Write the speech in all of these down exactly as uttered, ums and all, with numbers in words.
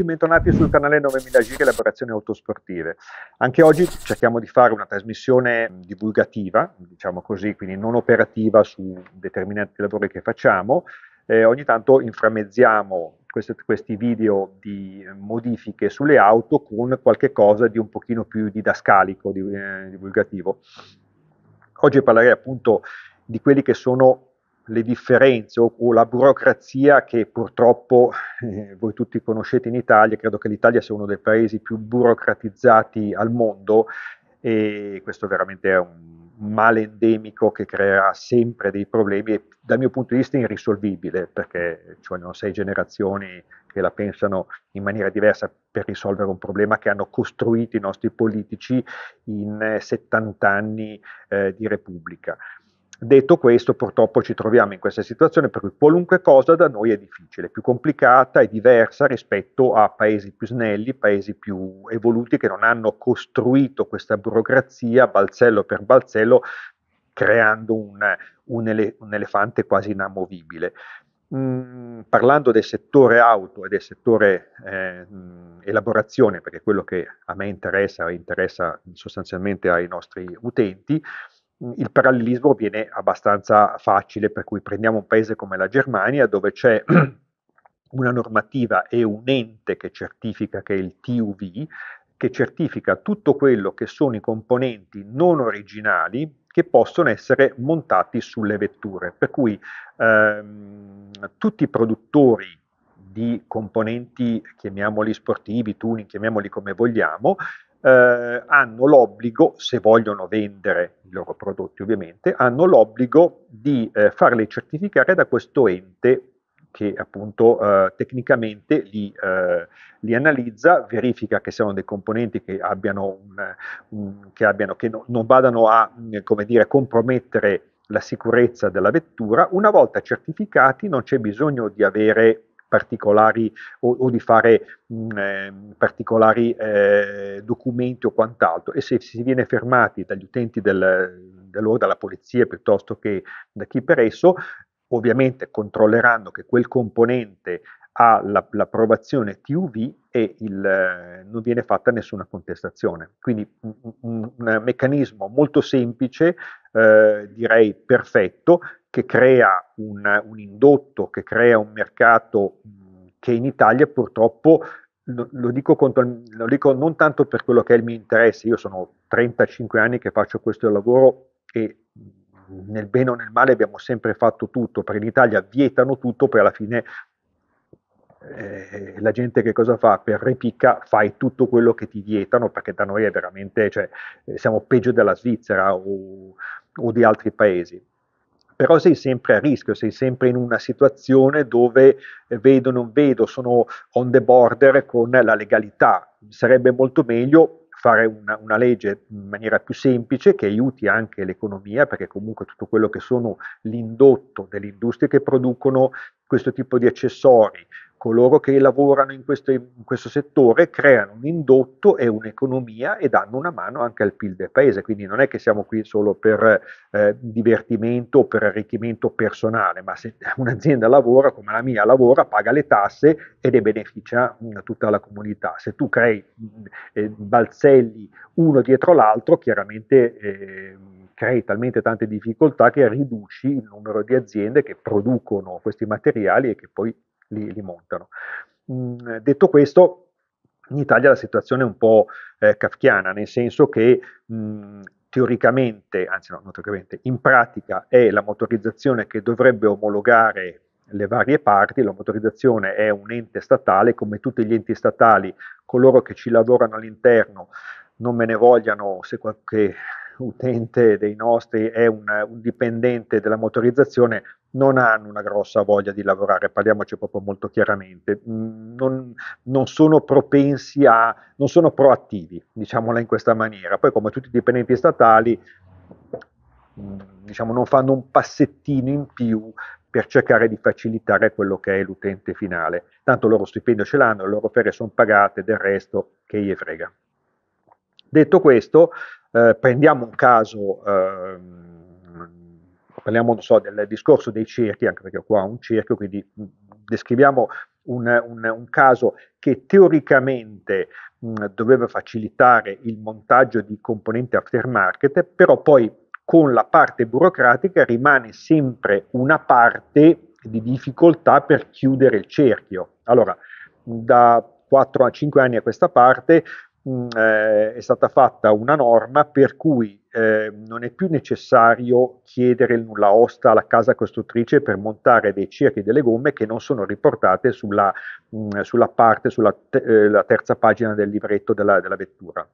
Amici, bentornati sul canale novemila G Elaborazioni Autosportive. Anche oggi cerchiamo di fare una trasmissione divulgativa, diciamo così, quindi non operativa su determinati lavori che facciamo. Eh, ogni tanto inframezziamo questi, questi video di modifiche sulle auto con qualche cosa di un pochino più didascalico, di, eh, divulgativo. Oggi parlerei appunto di quelli che sono le differenze o, o la burocrazia che purtroppo eh, voi tutti conoscete in Italia. Credo che l'Italia sia uno dei paesi più burocratizzati al mondo e questo veramente è un male endemico che creerà sempre dei problemi e dal mio punto di vista è irrisolvibile, perché ci vogliono sei generazioni che la pensano in maniera diversa per risolvere un problema che hanno costruito i nostri politici in settanta anni eh, di Repubblica. Detto questo, purtroppo ci troviamo in questa situazione per cui qualunque cosa da noi è difficile, più complicata e diversa rispetto a paesi più snelli, paesi più evoluti che non hanno costruito questa burocrazia balzello per balzello, creando un, un, ele, un elefante quasi inamovibile. Mm, parlando del settore auto e del settore eh, elaborazione, perché è quello che a me interessa e interessa sostanzialmente ai nostri utenti, il parallelismo viene abbastanza facile, per cui prendiamo un paese come la Germania, dove c'è una normativa e un ente che certifica, che è il T U V, che certifica tutto quello che sono i componenti non originali che possono essere montati sulle vetture, per cui ehm, tutti i produttori di componenti, chiamiamoli sportivi, tuning, chiamiamoli come vogliamo, Eh, hanno l'obbligo, se vogliono vendere i loro prodotti ovviamente, hanno l'obbligo di eh, farli certificare da questo ente che appunto eh, tecnicamente li, eh, li analizza, verifica che siano dei componenti che abbiano, un, un, che, abbiano che no, non vadano a, come dire, compromettere la sicurezza della vettura. Una volta certificati non c'è bisogno di avere particolari o, o di fare mh, eh, particolari eh, documenti o quant'altro, e se si viene fermati dagli utenti del, dell'ora, dalla polizia piuttosto che da chi per esso, ovviamente controlleranno che quel componente ha l'approvazione T U V e il, eh, non viene fatta nessuna contestazione. Quindi un, un, un meccanismo molto semplice, eh, direi perfetto, che crea un, un indotto, che crea un mercato mh, che in Italia purtroppo, lo, lo, dico contro, lo dico non tanto per quello che è il mio interesse, io sono trentacinque anni che faccio questo lavoro e mh, nel bene o nel male abbiamo sempre fatto tutto, perché in Italia vietano tutto, poi alla fine eh, la gente che cosa fa? Per ripicca fai tutto quello che ti vietano, perché da noi è veramente, cioè, siamo peggio della Svizzera o, o di altri paesi. Però sei sempre a rischio, sei sempre in una situazione dove vedo, non vedo, sono on the border con la legalità. Sarebbe molto meglio fare una, una legge in maniera più semplice che aiuti anche l'economia, perché comunque tutto quello che sono l'indotto delle industrie che producono questo tipo di accessori, coloro che lavorano in questo, in questo settore, creano un indotto e un'economia e danno una mano anche al P I L del paese, quindi non è che siamo qui solo per eh, divertimento o per arricchimento personale, ma se un'azienda lavora come la mia lavora, paga le tasse e ne beneficia mh, tutta la comunità. Se tu crei mh, eh, balzelli uno dietro l'altro, chiaramente eh, crei talmente tante difficoltà che riduci il numero di aziende che producono questi materiali e che poi Li, li montano. Mm, detto questo, in Italia la situazione è un po' eh, kafkiana, nel senso che mh, teoricamente, anzi no, non teoricamente, in pratica è la motorizzazione che dovrebbe omologare le varie parti. La motorizzazione è un ente statale, come tutti gli enti statali, coloro che ci lavorano all'interno, non me ne vogliano se qualche utente dei nostri è un, un dipendente della motorizzazione, non hanno una grossa voglia di lavorare, parliamoci proprio molto chiaramente, non, non sono propensi a, non sono proattivi, diciamola in questa maniera. Poi come tutti i dipendenti statali, diciamo, non fanno un passettino in più per cercare di facilitare quello che è l'utente finale, tanto il loro stipendio ce l'hanno, le loro ferie sono pagate, del resto che gli frega. Detto questo, eh, prendiamo un caso, eh, parliamo non so, del discorso dei cerchi, anche perché qua ho un cerchio, quindi descriviamo un, un, un caso che teoricamente mh, doveva facilitare il montaggio di componenti aftermarket, però poi con la parte burocratica rimane sempre una parte di difficoltà per chiudere il cerchio. Allora, da quattro a cinque anni a questa parte mh, eh, è stata fatta una norma per cui eh, non è più necessario chiedere il nulla osta alla casa costruttrice per montare dei cerchi e delle gomme che non sono riportate sulla, mh, sulla parte, sulla te, eh, la terza pagina del libretto della, della vettura.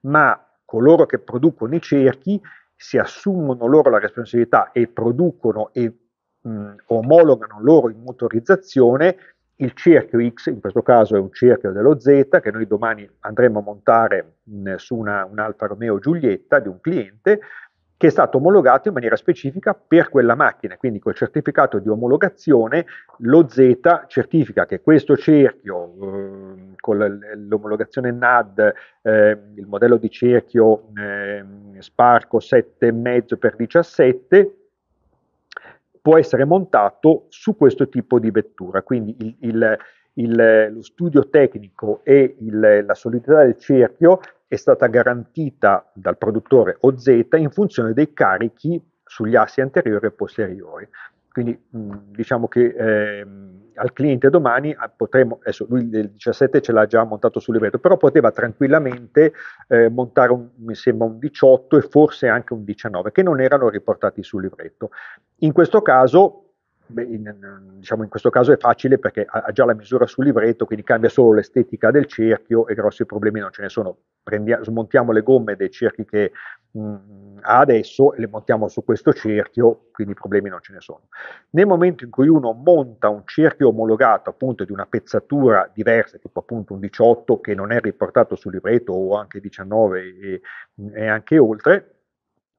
Ma coloro che producono i cerchi si assumono loro la responsabilità e producono e mh, omologano loro in motorizzazione il cerchio X, in questo caso è un cerchio dello Z, che noi domani andremo a montare mh, su una, un Alfa Romeo Giulietta di un cliente, che è stato omologato in maniera specifica per quella macchina. Quindi col certificato di omologazione lo Z certifica che questo cerchio, eh, con l'omologazione N A D, eh, il modello di cerchio eh, Sparco sette virgola cinque per diciassette, può essere montato su questo tipo di vettura. Quindi il, il, il, lo studio tecnico e il, la solidità del cerchio è stata garantita dal produttore O Z in funzione dei carichi sugli assi anteriori e posteriori. Quindi mh, diciamo che eh, al cliente domani potremo, adesso lui del diciassette ce l'ha già montato sul libretto, però poteva tranquillamente eh, montare un, mi sembra un diciotto e forse anche un diciannove, che non erano riportati sul libretto. In questo caso, beh, in, diciamo in questo caso è facile perché ha già la misura sul libretto, quindi cambia solo l'estetica del cerchio e grossi problemi non ce ne sono. Prendia, smontiamo le gomme dei cerchi che mh, ha adesso e le montiamo su questo cerchio, quindi problemi non ce ne sono. Nel momento in cui uno monta un cerchio omologato appunto di una pezzatura diversa, tipo appunto un diciotto che non è riportato sul libretto o anche diciannove e, e anche oltre,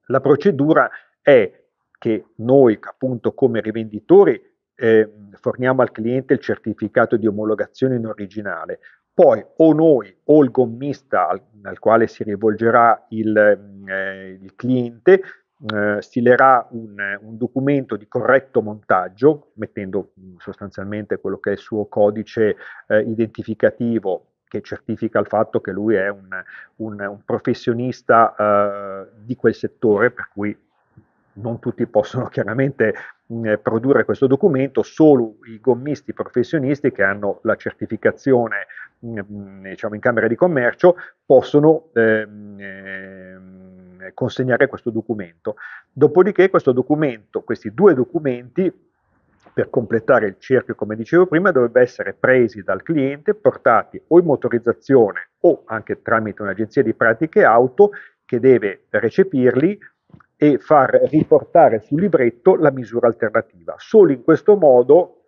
la procedura è che noi appunto come rivenditori eh, forniamo al cliente il certificato di omologazione in originale, poi o noi o il gommista al, al quale si rivolgerà il, eh, il cliente eh, stilerà un, un documento di corretto montaggio mettendo sostanzialmente quello che è il suo codice eh, identificativo che certifica il fatto che lui è un, un, un professionista eh, di quel settore, per cui non tutti possono chiaramente mh, produrre questo documento, solo i gommisti professionisti che hanno la certificazione mh, diciamo in Camera di Commercio possono ehm, ehm, consegnare questo documento. Dopodiché questo documento, questi due documenti per completare il cerchio, come dicevo prima, dovrebbe essere presi dal cliente, portati o in motorizzazione o anche tramite un'agenzia di pratiche auto che deve recepirli e far riportare sul libretto la misura alternativa. Solo in questo modo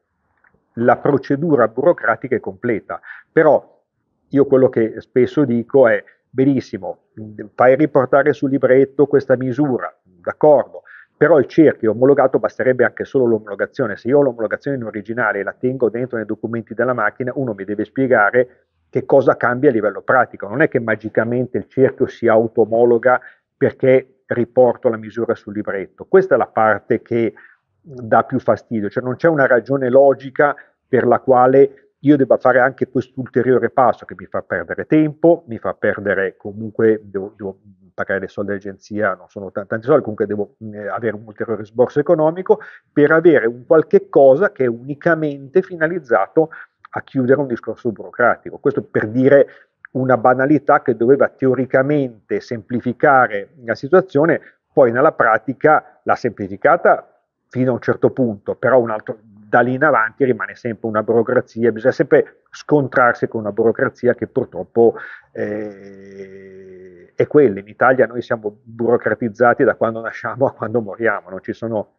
la procedura burocratica è completa. Però io quello che spesso dico è: benissimo, fai riportare sul libretto questa misura, d'accordo, però il cerchio omologato basterebbe anche solo l'omologazione. Se io ho l'omologazione in originale e la tengo dentro nei documenti della macchina, uno mi deve spiegare che cosa cambia a livello pratico. Non è che magicamente il cerchio si automologa perché riporto la misura sul libretto. Questa è la parte che dà più fastidio, cioè non c'è una ragione logica per la quale io debba fare anche quest'ulteriore passo che mi fa perdere tempo, mi fa perdere comunque, devo, devo pagare dei soldi all'agenzia, non sono tanti, tanti soldi, comunque devo eh, avere un ulteriore sborso economico per avere un qualche cosa che è unicamente finalizzato a chiudere un discorso burocratico. Questo per dire una banalità che doveva teoricamente semplificare la situazione, poi nella pratica l'ha semplificata fino a un certo punto, però un altro, da lì in avanti rimane sempre una burocrazia, bisogna sempre scontrarsi con una burocrazia che purtroppo eh, è quella. In Italia noi siamo burocratizzati da quando nasciamo a quando moriamo, non ci sono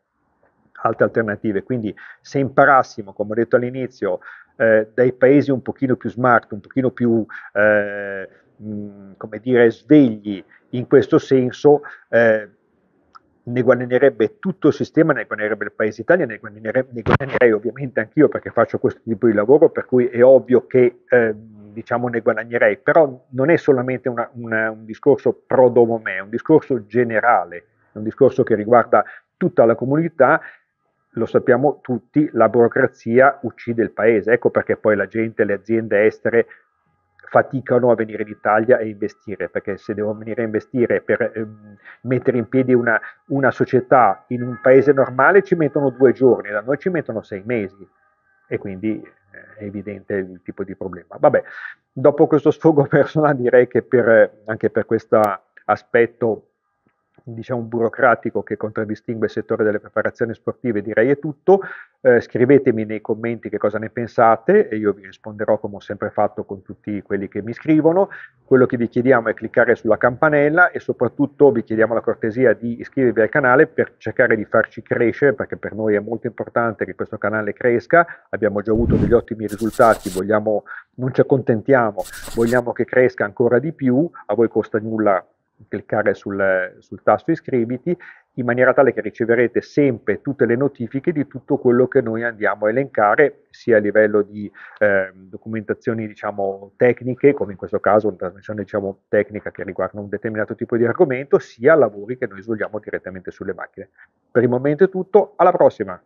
altre alternative, quindi se imparassimo, come ho detto all'inizio, eh, dai paesi un pochino più smart, un pochino più, eh, mh, come dire, svegli in questo senso, eh, ne guadagnerebbe tutto il sistema, ne guadagnerebbe il paese Italia, ne guadagnerei, ne guadagnerei ovviamente anch'io perché faccio questo tipo di lavoro, per cui è ovvio che eh, diciamo ne guadagnerei, però non è solamente una, una, un discorso pro domo me, è un discorso generale, è un discorso che riguarda tutta la comunità lo sappiamo tutti, la burocrazia uccide il paese, ecco perché poi la gente, le aziende estere faticano a venire in Italia e investire, perché se devono venire a investire per ehm, mettere in piedi una, una società in un paese normale ci mettono due giorni, da noi ci mettono sei mesi e quindi eh, è evidente il tipo di problema. Vabbè, dopo questo sfogo personale direi che per, anche per questo aspetto diciamo burocratico che contraddistingue il settore delle preparazioni sportive direi è tutto. Eh, scrivetemi nei commenti che cosa ne pensate e io vi risponderò come ho sempre fatto con tutti quelli che mi scrivono. Quello che vi chiediamo è cliccare sulla campanella e soprattutto vi chiediamo la cortesia di iscrivervi al canale per cercare di farci crescere, perché per noi è molto importante che questo canale cresca. Abbiamo già avuto degli ottimi risultati, vogliamo, non ci accontentiamo, vogliamo che cresca ancora di più. A voi costa nulla cliccare sul, sul tasto iscriviti, in maniera tale che riceverete sempre tutte le notifiche di tutto quello che noi andiamo a elencare, sia a livello di eh, documentazioni diciamo tecniche, come in questo caso una trasmissione diciamo tecnica che riguarda un determinato tipo di argomento, sia lavori che noi svolgiamo direttamente sulle macchine. Per il momento è tutto, alla prossima!